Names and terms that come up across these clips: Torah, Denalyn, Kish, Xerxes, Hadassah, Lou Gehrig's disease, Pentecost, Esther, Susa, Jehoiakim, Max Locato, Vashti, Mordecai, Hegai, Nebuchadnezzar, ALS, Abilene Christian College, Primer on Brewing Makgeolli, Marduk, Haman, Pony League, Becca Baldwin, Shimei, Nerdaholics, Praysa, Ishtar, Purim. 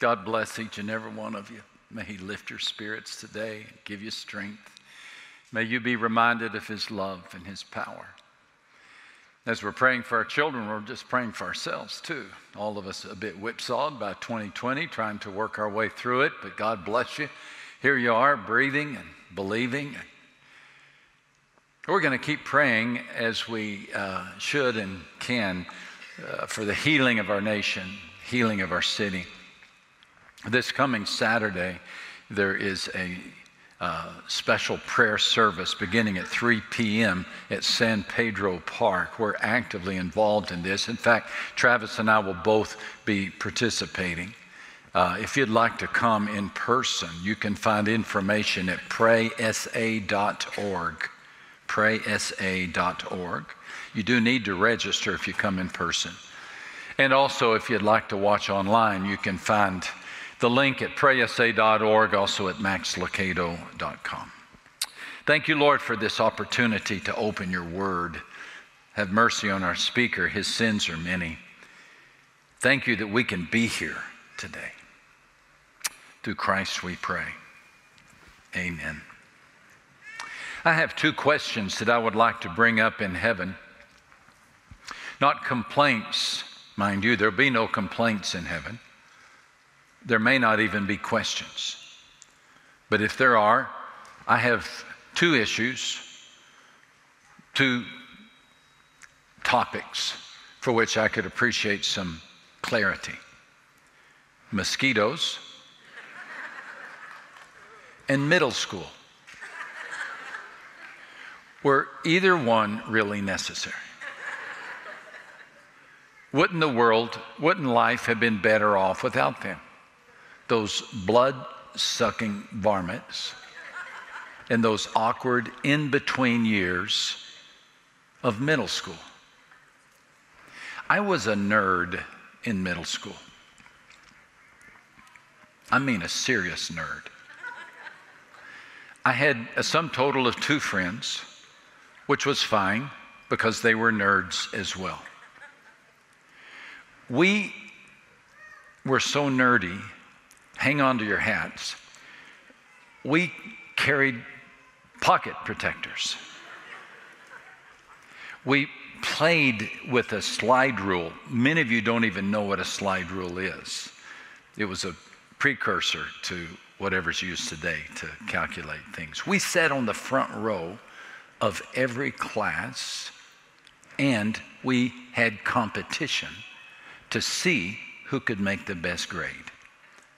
God bless each and every one of you. May he lift your spirits today and give you strength. May you be reminded of his love and his power. As we're praying for our children, we're just praying for ourselves too. All of us a bit whipsawed by 2020, trying to work our way through it, but God bless you. Here you are, breathing and believing. We're going to keep praying as we should and can for the healing of our nation, healing of our city. This coming Saturday, there is a special prayer service beginning at 3 p.m. at San Pedro Park. We're actively involved in this. In fact, Travis and I will both be participating. If you'd like to come in person, you can find information at praysa.org. Praysa.org. You do need to register if you come in person. And also, if you'd like to watch online, you can find the link at praysa.org, also at maxlocato.com. Thank you, Lord, for this opportunity to open your word. Have mercy on our speaker. His sins are many. Thank you that we can be here today. Through Christ we pray. Amen. I have two questions that I would like to bring up in heaven. Not complaints, mind you. There'll be no complaints in heaven. There may not even be questions. But if there are, I have two issues, two topics for which I could appreciate some clarity. Mosquitoes and middle school. Were either one really necessary? Wouldn't life have been better off without them? Those blood-sucking varmints and those awkward in-between years of middle school. I was a nerd in middle school. I mean a serious nerd. I had a sum total of two friends, which was fine because they were nerds as well. We were so nerdy. Hang on to your hats. We carried pocket protectors. We played with a slide rule. Many of you don't even know what a slide rule is. It was a precursor to whatever's used today to calculate things. We sat on the front row of every class, and we had competition to see who could make the best grade.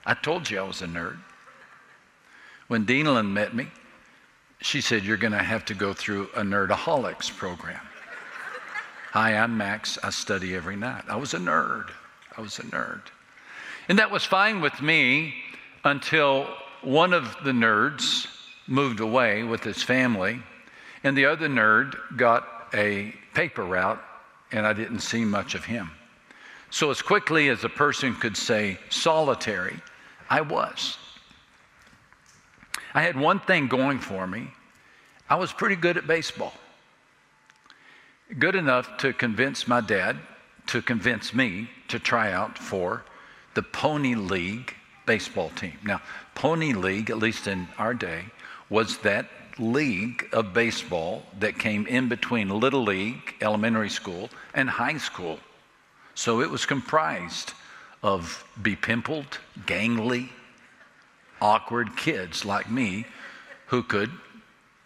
I told you I was a nerd. When Denalyn met me, she said, "You're going to have to go through a Nerdaholics program." Hi, I'm Max. I study every night. I was a nerd. And that was fine with me until one of the nerds moved away with his family, and the other nerd got a paper route, and I didn't see much of him. So as quickly as a person could say solitary, I was. I had one thing going for me. I was pretty good at baseball. Good enough to convince my dad to convince me to try out for the Pony League baseball team. Now, Pony League, at least in our day, was that league of baseball that came in between Little League, elementary school, and high school. So it was comprised of bepimpled, gangly, awkward kids like me who could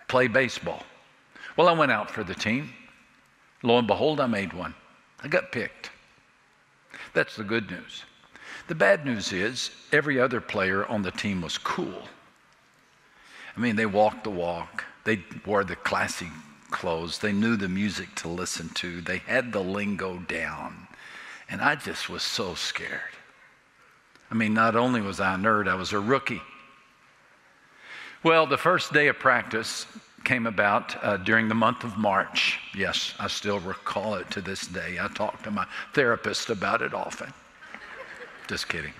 play baseball. Well, I went out for the team. Lo and behold, I made one. I got picked. That's the good news. The bad news is every other player on the team was cool. I mean, they walked the walk. They wore the classy clothes. They knew the music to listen to. They had the lingo down. And I just was so scared. I mean, not only was I a nerd, I was a rookie. Well, the first day of practice came about during the month of March. Yes, I still recall it to this day. I talk to my therapist about it often. Just kidding.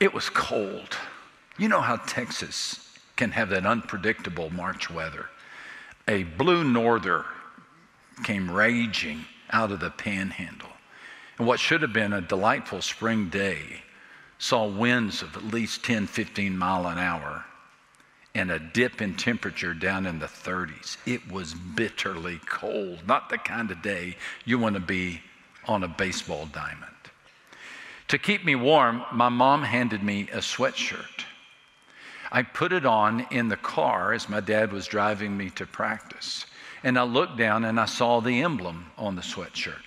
It was cold. You know how Texas can have that unpredictable March weather. A blue norther came raging out of the panhandle. And what should have been a delightful spring day saw winds of at least 10, 15 mile an hour and a dip in temperature down in the 30s. It was bitterly cold, not the kind of day you want to be on a baseball diamond. To keep me warm, my mom handed me a sweatshirt. I put it on in the car as my dad was driving me to practice. And I looked down and I saw the emblem on the sweatshirt.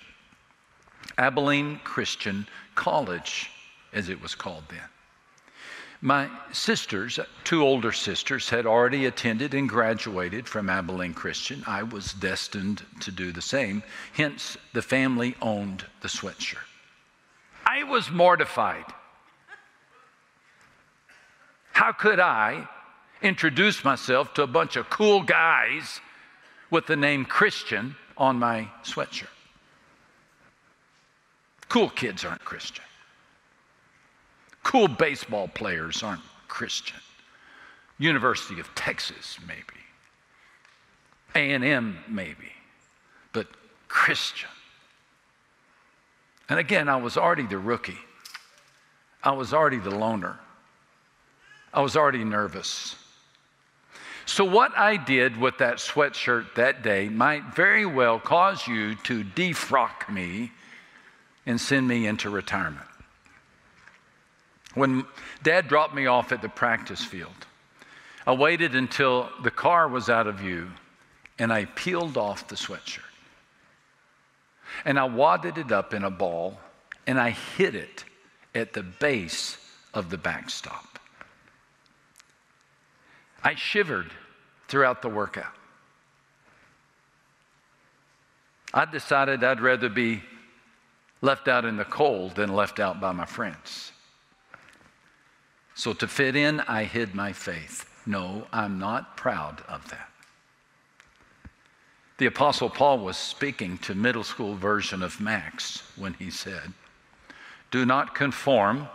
Abilene Christian College, as it was called then. My sisters, two older sisters, had already attended and graduated from Abilene Christian. I was destined to do the same, hence the family owned the sweatshirt. I was mortified. How could I introduce myself to a bunch of cool guys with the name Christian on my sweatshirt? Cool kids aren't Christian. Cool baseball players aren't Christian. University of Texas, maybe. A&M, maybe. But Christian. And again, I was already the rookie. I was already the loner. I was already nervous. So what I did with that sweatshirt that day might very well cause you to defrock me and send me into retirement. When Dad dropped me off at the practice field, I waited until the car was out of view, and I peeled off the sweatshirt. And I wadded it up in a ball, and I hid it at the base of the backstop. I shivered throughout the workout. I decided I'd rather be left out in the cold than left out by my friends. So to fit in, I hid my faith. No, I'm not proud of that. The Apostle Paul was speaking to middle school version of Max when he said, "Do not conform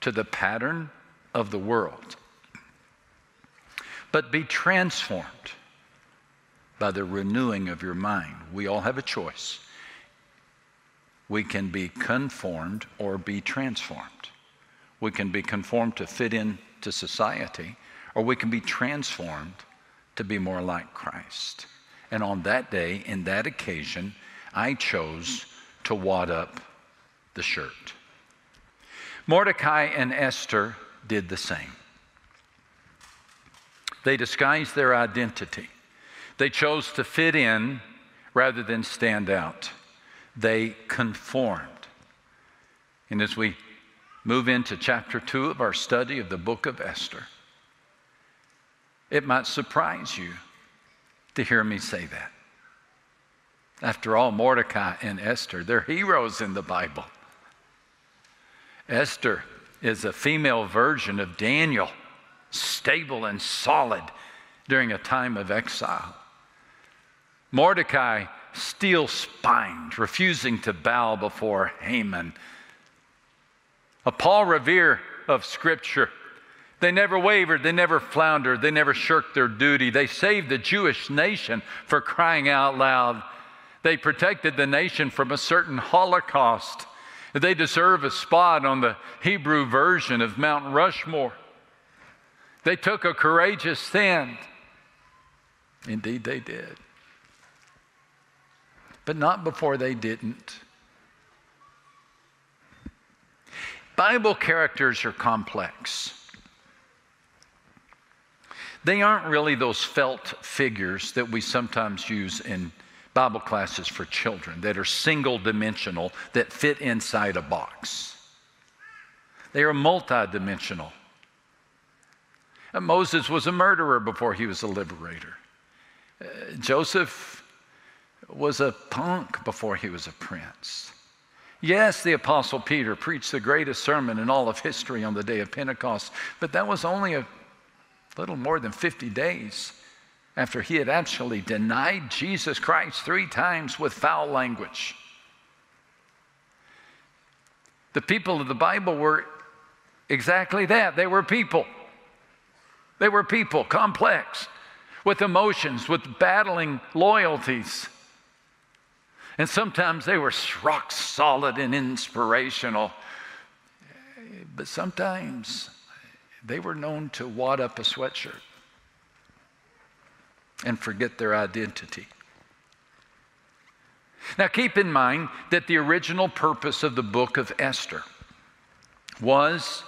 to the pattern of the world, but be transformed by the renewing of your mind." We all have a choice. We can be conformed or be transformed. We can be conformed to fit into society, or we can be transformed to be more like Christ. And on that day, in that occasion, I chose to wad up the shirt. Mordecai and Esther did the same. They disguised their identity. They chose to fit in rather than stand out. They conformed. And as we move into chapter 2 of our study of the book of Esther, it might surprise you to hear me say that. After all, Mordecai and Esther, they're heroes in the Bible. Esther is a female version of Daniel, stable and solid during a time of exile. Mordecai, steel-spined, refusing to bow before Haman. A Paul Revere of Scripture. They never wavered, they never floundered, they never shirked their duty. They saved the Jewish nation for crying out loud. They protected the nation from a certain Holocaust. They deserve a spot on the Hebrew version of Mount Rushmore. They took a courageous stand. Indeed, they did. But not before they didn't. Bible characters are complex. They aren't really those felt figures that we sometimes use in Bible classes for children that are single-dimensional, that fit inside a box. They are multidimensional. And Moses was a murderer before he was a liberator. Joseph was a punk before he was a prince. Yes, the Apostle Peter preached the greatest sermon in all of history on the day of Pentecost, but that was only a little more than 50 days after he had actually denied Jesus Christ 3 times with foul language. The people of the Bible were exactly that. They were people. They were people, complex, with emotions, with battling loyalties. And sometimes they were rock solid and inspirational. But sometimes they were known to wad up a sweatshirt and forget their identity. Now keep in mind that the original purpose of the book of Esther was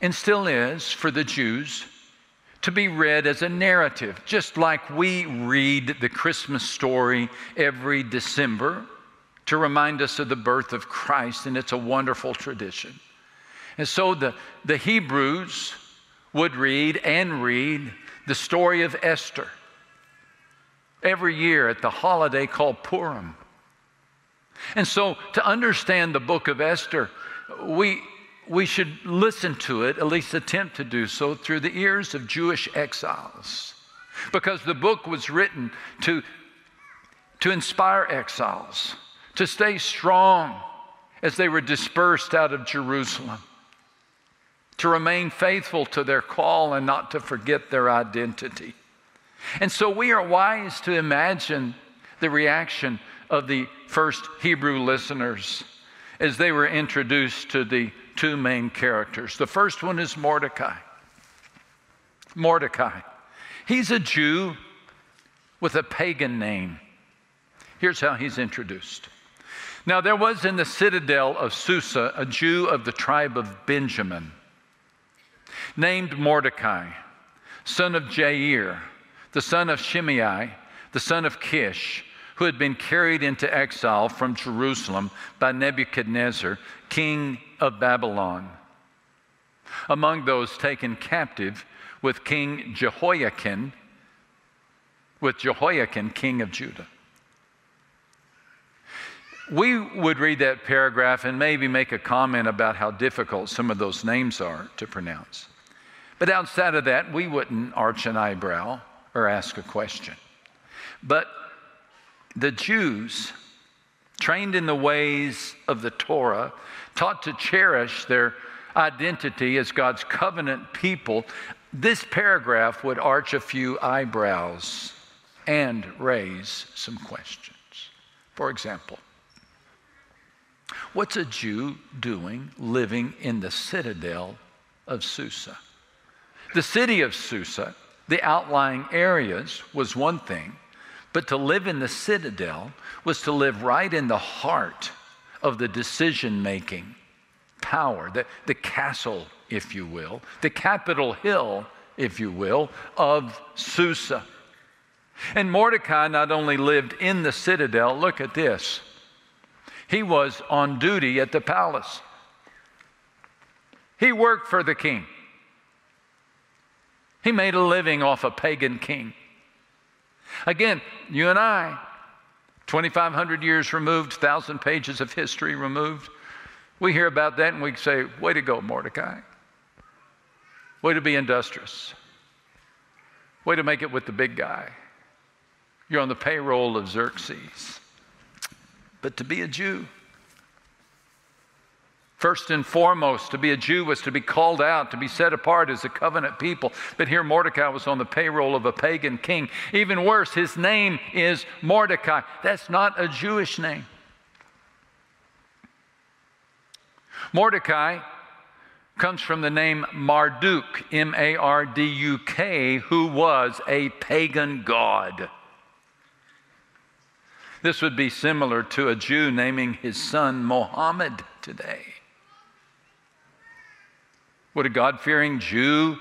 and still is for the Jews to be read as a narrative, just like we read the Christmas story every December to remind us of the birth of Christ, and it's a wonderful tradition. And so the Hebrews would read the story of Esther every year at the holiday called Purim. And so to understand the book of Esther, we should listen to it, at least attempt to do so, through the ears of Jewish exiles, because the book was written to inspire exiles to stay strong as they were dispersed out of Jerusalem, to remain faithful to their call and not to forget their identity. And so we are wise to imagine the reaction of the first Hebrew listeners as they were introduced to the two main characters. The first one is Mordecai. Mordecai. He's a Jew with a pagan name. Here's how he's introduced. Now there was in the citadel of Susa a Jew of the tribe of Benjamin named Mordecai, son of Jair, the son of Shimei, the son of Kish, who had been carried into exile from Jerusalem by Nebuchadnezzar, king of Babylon. Among those taken captive with King Jehoiakim, king of Judah. We would read that paragraph and maybe make a comment about how difficult some of those names are to pronounce. But outside of that, we wouldn't arch an eyebrow or ask a question. But the Jews, trained in the ways of the Torah, taught to cherish their identity as God's covenant people, this paragraph would arch a few eyebrows and raise some questions. For example, what's a Jew doing living in the citadel of Susa? The city of Susa, the outlying areas, was one thing. But to live in the citadel was to live right in the heart of the decision-making power, the castle, if you will, the Capitol Hill, if you will, of Susa. And Mordecai not only lived in the citadel, look at this. He was on duty at the palace. He worked for the king. He made a living off a pagan king. Again, you and I, 2,500 years removed, 1,000 pages of history removed, we hear about that and we say, way to go, Mordecai. Way to be industrious. Way to make it with the big guy. You're on the payroll of Xerxes. But to be a Jew, first and foremost, to be a Jew was to be called out, to be set apart as a covenant people. But here Mordecai was on the payroll of a pagan king. Even worse, his name is Mordecai. That's not a Jewish name. Mordecai comes from the name Marduk, M-A-R-D-U-K, who was a pagan god. This would be similar to a Jew naming his son Mohammed today. Would a God-fearing Jew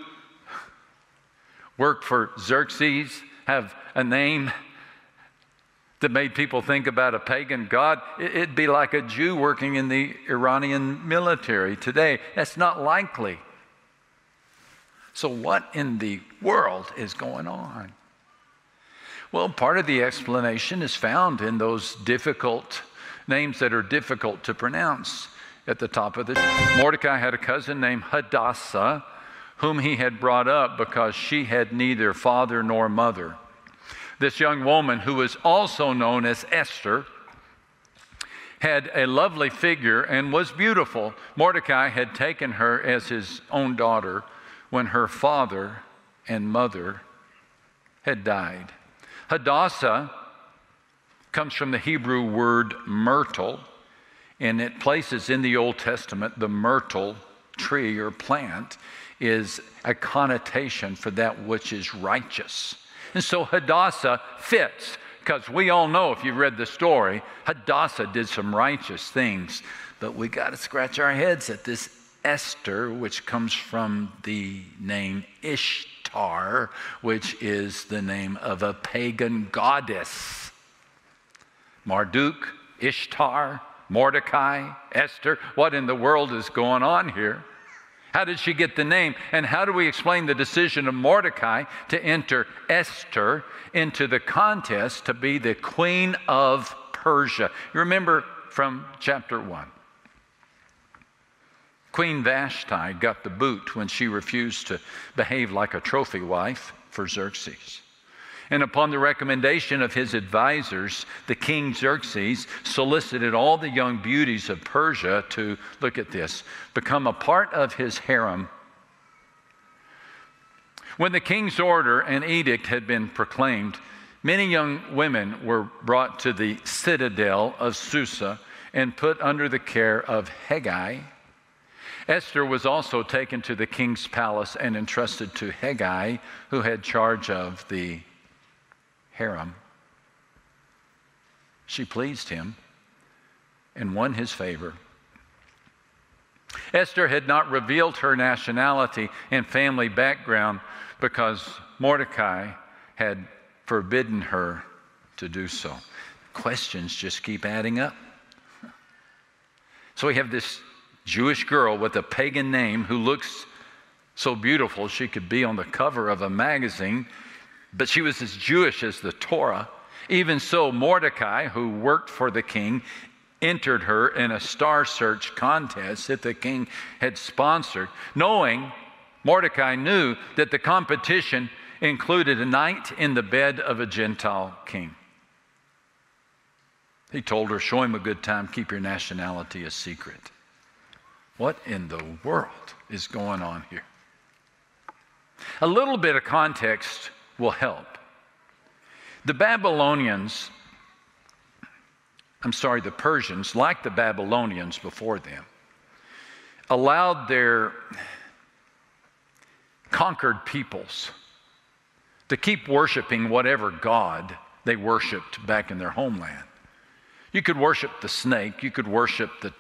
work for Xerxes, have a name that made people think about a pagan god? It'd be like a Jew working in the Iranian military today. That's not likely. So what in the world is going on? Well, part of the explanation is found in those difficult names that are difficult to pronounce. At the top of the Mordecai had a cousin named Hadassah, whom he had brought up because she had neither father nor mother. This young woman, who was also known as Esther, had a lovely figure and was beautiful. Mordecai had taken her as his own daughter when her father and mother had died. Hadassah comes from the Hebrew word myrtle, and it places in the Old Testament the myrtle tree or plant is a connotation for that which is righteous. And so Hadassah fits, because we all know, if you've read the story, Hadassah did some righteous things, but we got to scratch our heads at this Esther, which comes from the name Ishtar, which is the name of a pagan goddess. Marduk, Ishtar, Mordecai, Esther. What in the world is going on here? How did she get the name? And how do we explain the decision of Mordecai to enter Esther into the contest to be the queen of Persia? You remember from chapter 1. Queen Vashti got the boot when she refused to behave like a trophy wife for Xerxes. And upon the recommendation of his advisors, the king Xerxes solicited all the young beauties of Persia to, look at this, become a part of his harem. When the king's order and edict had been proclaimed, many young women were brought to the citadel of Susa and put under the care of Hegai. Esther was also taken to the king's palace and entrusted to Hegai, who had charge of the harem. She pleased him and won his favor. Esther had not revealed her nationality and family background because Mordecai had forbidden her to do so. Questions just keep adding up. So we have this Jewish girl with a pagan name who looks so beautiful she could be on the cover of a magazine, but she was as Jewish as the Torah. Even so, Mordecai, who worked for the king, entered her in a star search contest that the king had sponsored, knowing, Mordecai knew, that the competition included a night in the bed of a Gentile king. He told her, "Show him a good time, keep your nationality a secret." What in the world is going on here? A little bit of context will help. The Persians, like the Babylonians before them, allowed their conquered peoples to keep worshiping whatever god they worshiped back in their homeland. You could worship the snake, you could worship the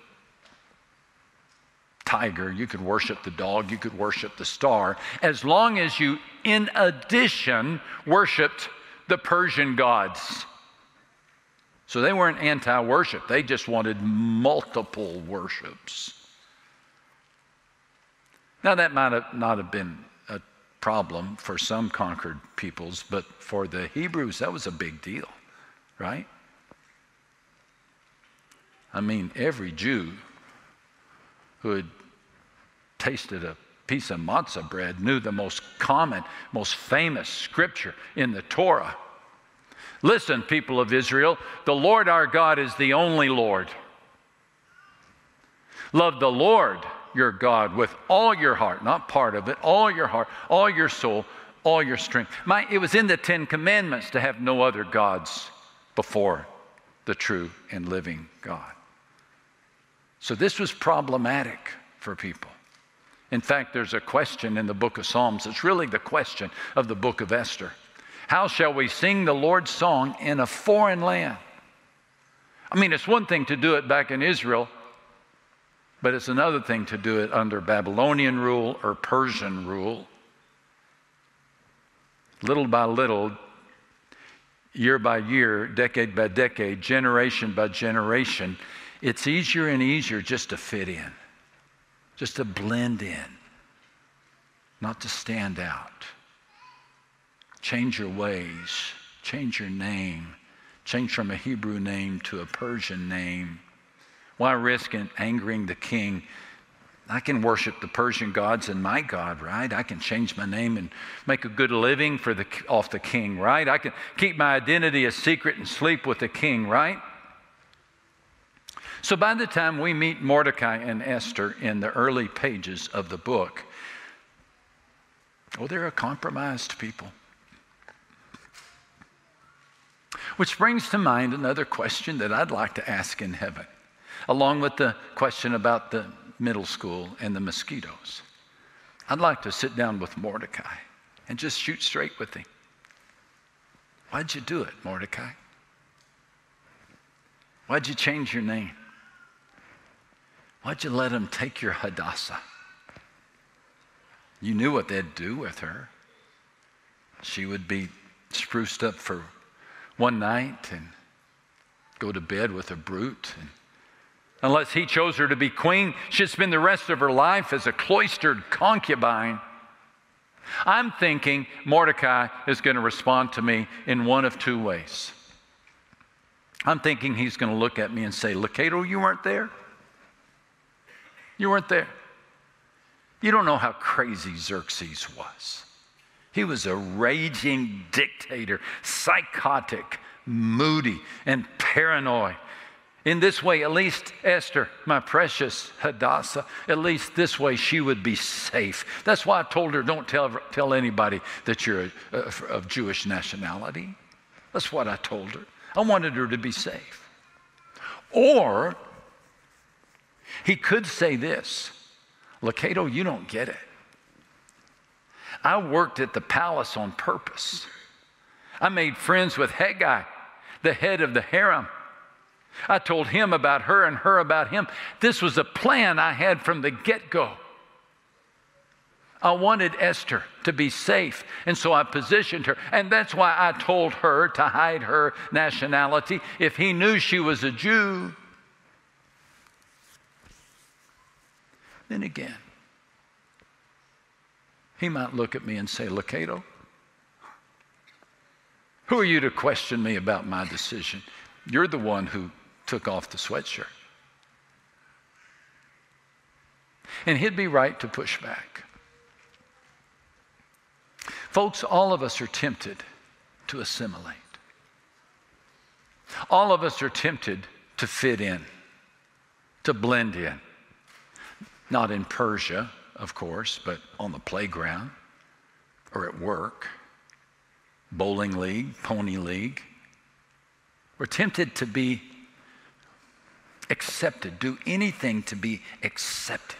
tiger, you could worship the dog, you could worship the star, as long as you, in addition, worshiped the Persian gods. So they weren't anti-worship, they just wanted multiple worships. Now that might have not have been a problem for some conquered peoples, but for the Hebrews, that was a big deal, right? I mean, every Jew who had tasted a piece of matzah bread knew the most common, most famous scripture in the Torah. "Listen, people of Israel, the Lord our God is the only Lord. Love the Lord your God with all your heart," not part of it, all your heart, all your soul, all your strength. It was in the Ten Commandments to have no other gods before the true and living God. So this was problematic for people. In fact, there's a question in the book of Psalms. It's really the question of the book of Esther. How shall we sing the Lord's song in a foreign land? It's one thing to do it back in Israel, but it's another thing to do it under Babylonian rule or Persian rule. Little by little, year by year, decade by decade, generation by generation, it's easier and easier just to fit in, just to blend in, not to stand out. Change your ways, change your name, change from a Hebrew name to a Persian name. Why risk angering the king? I can worship the Persian gods and my God, right? I can change my name and make a good living off the king, right? I can keep my identity a secret and sleep with the king, right? So by the time we meet Mordecai and Esther in the early pages of the book, they're a compromised people. Which brings to mind another question that I'd like to ask in heaven, along with the question about the middle school and the mosquitoes. I'd like to sit down with Mordecai and just shoot straight with him. Why'd you do it, Mordecai? Why'd you change your name? Why'd you let him take your Hadassah? You knew what they'd do with her. She would be spruced up for one night and go to bed with a brute. And unless he chose her to be queen, she'd spend the rest of her life as a cloistered concubine. I'm thinking Mordecai is going to respond to me in one of two ways. I'm thinking he's going to look at me and say, Locato, you weren't there. You weren't there. You don't know how crazy Xerxes was. He was a raging dictator, psychotic, moody, and paranoid. In this way, at least Esther, my precious Hadassah, at least this way she would be safe. That's why I told her, don't tell anybody that you're of Jewish nationality. That's what I told her. I wanted her to be safe. Or he could say this, Locato, you don't get it. I worked at the palace on purpose. I made friends with Hegai, the head of the harem. I told him about her and her about him. This was a plan I had from the get-go. I wanted Esther to be safe, and so I positioned her. And that's why I told her to hide her nationality. If he knew she was a Jew. Then again, he might look at me and say, Locato, who are you to question me about my decision? You're the one who took off the sweatshirt. And he'd be right to push back. Folks, all of us are tempted to assimilate. All of us are tempted to fit in, to blend in. Not in Persia, of course, but on the playground or at work, bowling league, pony league. We're tempted to be accepted, do anything to be accepted,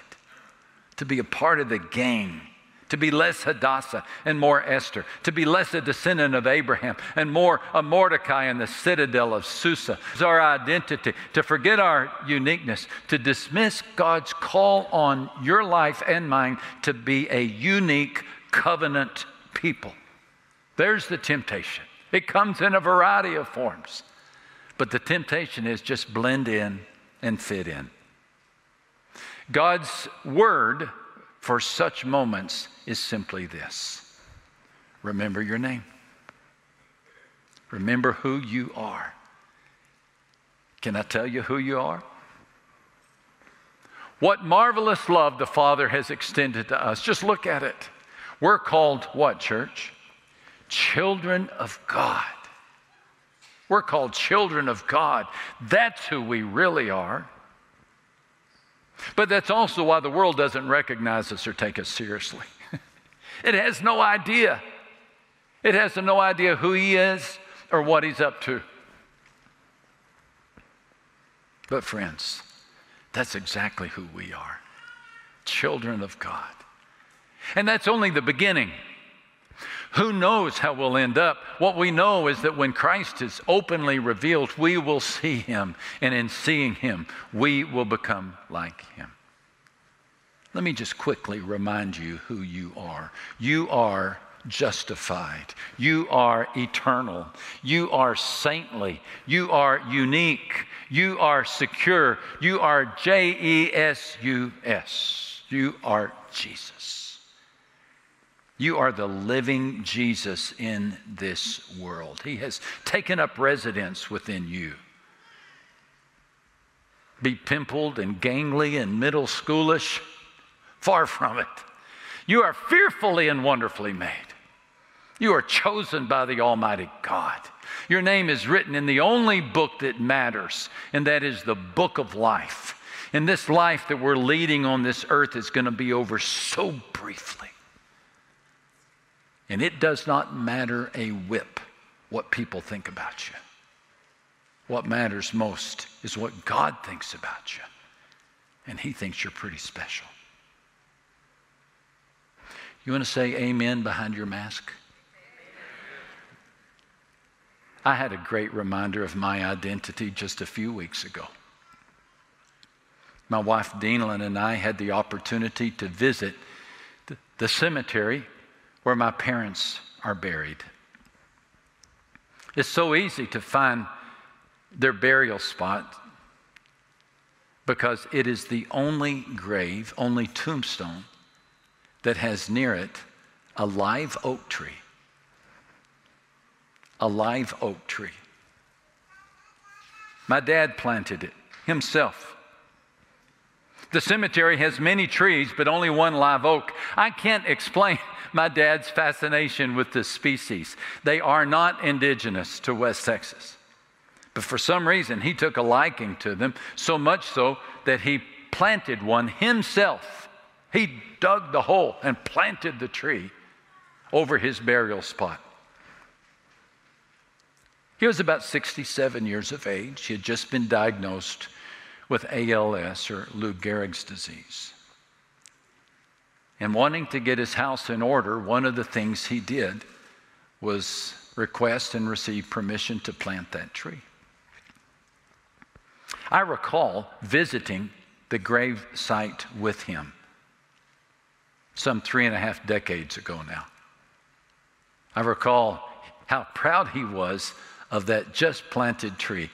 to be a part of the gang, to be less Hadassah and more Esther, to be less a descendant of Abraham and more a Mordecai in the citadel of Susa. It's our identity, to forget our uniqueness, to dismiss God's call on your life and mine to be a unique covenant people. There's the temptation. It comes in a variety of forms. But the temptation is just blend in and fit in. God's word for such moments is simply this. Remember your name. Remember who you are. Can I tell you who you are? What marvelous love the Father has extended to us. Just look at it. We're called what, church? Children of God. We're called children of God. That's who we really are. But that's also why the world doesn't recognize us or take us seriously. It has no idea. It has no idea who he is or what he's up to. But friends, that's exactly who we are. Children of God. And that's only the beginning. Who knows how we'll end up? What we know is that when Christ is openly revealed, we will see him, and in seeing him, we will become like him. Let me just quickly remind you who you are. You are justified. You are eternal. You are saintly. You are unique. You are secure. You are Jesus. You are Jesus. You are the living Jesus in this world. He has taken up residence within you. Be pimpled and gangly and middle schoolish? Far from it. You are fearfully and wonderfully made. You are chosen by the Almighty God. Your name is written in the only book that matters, and that is the book of life. And this life that we're leading on this earth is going to be over so briefly. And it does not matter a whip what people think about you. What matters most is what God thinks about you. And he thinks you're pretty special. You want to say amen behind your mask? I had a great reminder of my identity just a few weeks ago. My wife, Denalyn, and I had the opportunity to visit the cemetery where my parents are buried. It's so easy to find their burial spot because it is the only grave, only tombstone that has near it a live oak tree. A live oak tree. My dad planted it himself. The cemetery has many trees, but only one live oak. I can't explain my dad's fascination with this species. They are not indigenous to West Texas. But for some reason, he took a liking to them, so much so that he planted one himself. He dug the hole and planted the tree over his burial spot. He was about 67 years of age. He had just been diagnosed with ALS, or Lou Gehrig's disease. And wanting to get his house in order, one of the things he did was request and receive permission to plant that tree. I recall visiting the grave site with him some 3.5 decades ago now. I recall how proud he was of that just planted tree.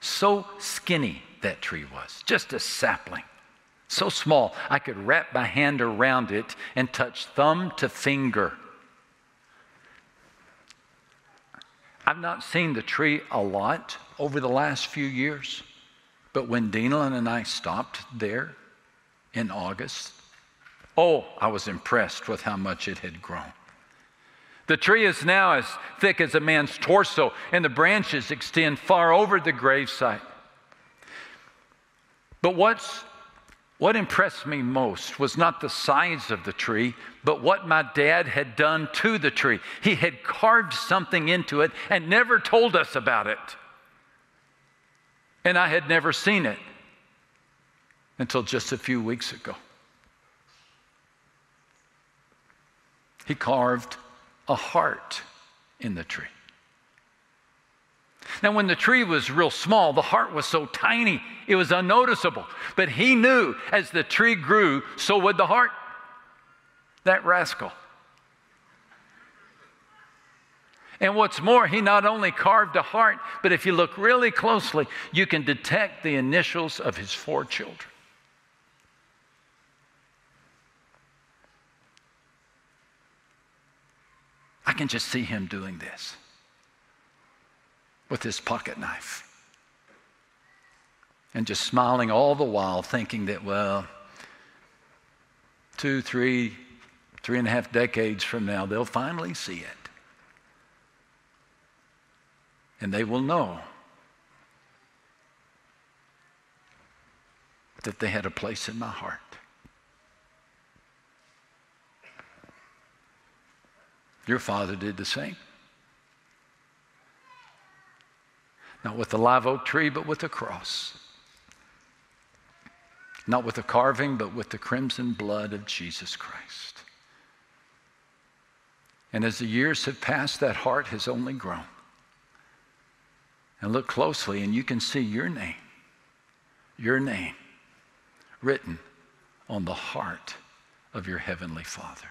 So skinny that tree was, just a sapling, so small I could wrap my hand around it and touch thumb to finger. I've not seen the tree a lot over the last few years, but when Denalyn and I stopped there in August, oh, I was impressed with how much it had grown. The tree is now as thick as a man's torso, and the branches extend far over the gravesite. But what impressed me most was not the size of the tree, but what my dad had done to the tree. He had carved something into it and never told us about it. And I had never seen it until just a few weeks ago. He carved a heart in the tree. Now, when the tree was real small, the heart was so tiny, it was unnoticeable. But he knew as the tree grew, so would the heart. That rascal. And what's more, he not only carved a heart, but if you look really closely, you can detect the initials of his 4 children. I can just see him doing this with his pocket knife and just smiling all the while, thinking that, well, 2, 3, 3.5 decades from now, they'll finally see it. And they will know that they had a place in my heart. Your father did the same. Not with the live oak tree, but with the cross. Not with the carving, but with the crimson blood of Jesus Christ. And as the years have passed, that heart has only grown. And look closely, and you can see your name, written on the heart of your heavenly Father.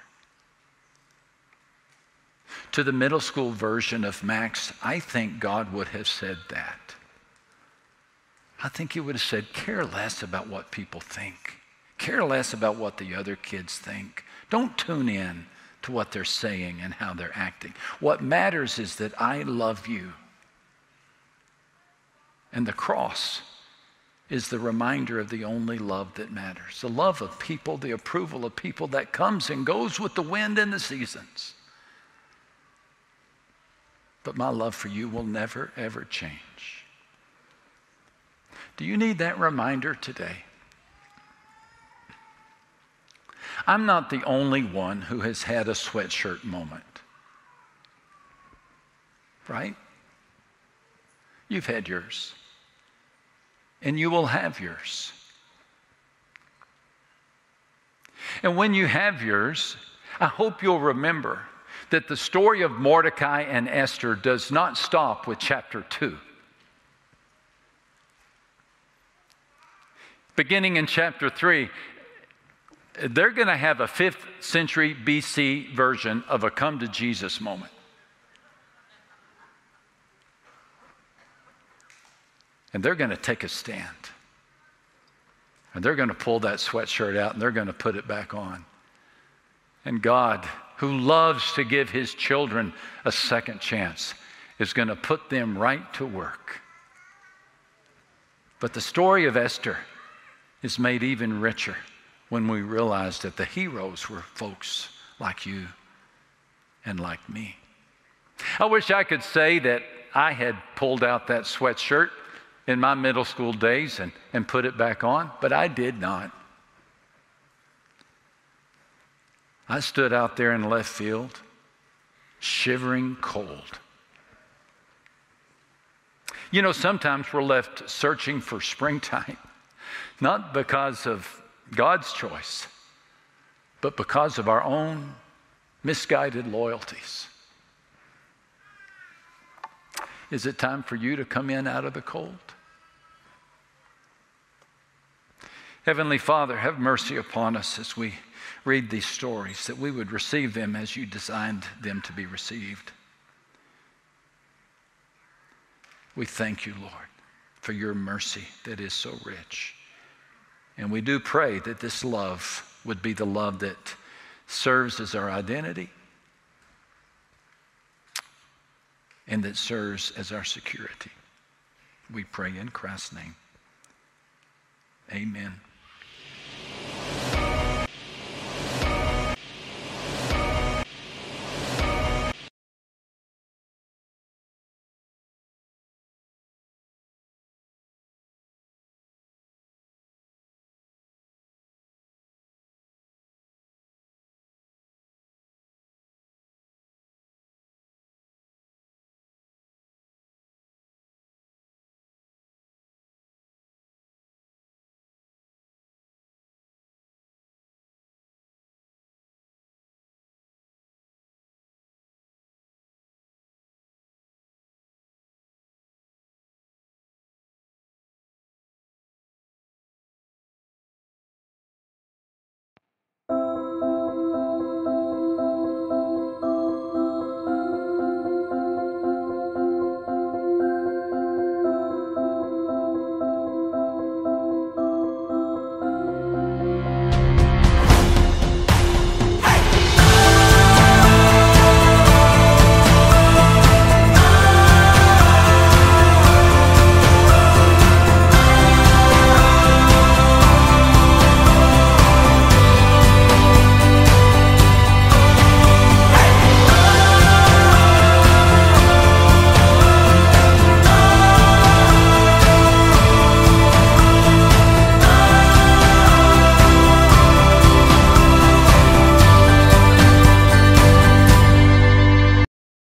To the middle school version of Max, I think God would have said that. I think he would have said, care less about what people think. Care less about what the other kids think. Don't tune in to what they're saying and how they're acting. What matters is that I love you. And the cross is the reminder of the only love that matters. The love of people, the approval of people that comes and goes with the wind and the seasons. But my love for you will never, ever change. Do you need that reminder today? I'm not the only one who has had a sweatshirt moment, right? You've had yours. and you will have yours. And when you have yours, I hope you'll remember that the story of Mordecai and Esther does not stop with chapter 2. Beginning in chapter 3, they're going to have a 5th century BC version of a come to Jesus moment. And they're going to take a stand. And they're going to pull that sweatshirt out and they're going to put it back on. And God, who loves to give his children a second chance, is going to put them right to work. But the story of Esther is made even richer when we realize that the heroes were folks like you and like me. I wish I could say that I had pulled out that sweatshirt in my middle school days and put it back on, but I did not. I stood out there in left field, shivering cold. You know, sometimes we're left searching for springtime, not because of God's choice, but because of our own misguided loyalties. Is it time for you to come in out of the cold? Heavenly Father, have mercy upon us as we read these stories, that we would receive them as you designed them to be received. We thank you, Lord, for your mercy that is so rich. And we do pray that this love would be the love that serves as our identity and that serves as our security. We pray in Christ's name. Amen.